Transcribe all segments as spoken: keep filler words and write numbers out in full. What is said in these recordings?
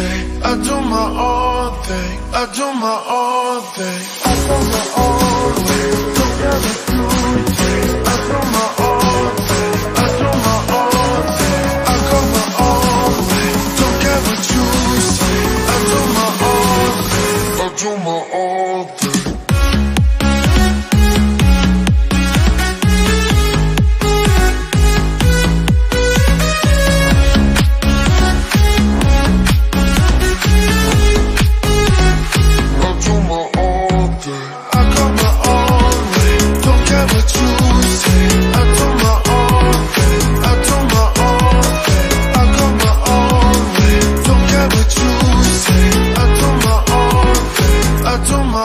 thing, I do my own thing, I do my own thing, I do my own way, don't ever do things, I do my own thing, I do my own thing, I go my own way, don't care what you say, I do my own thing, I do my own thing. I do my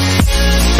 We'll be right back.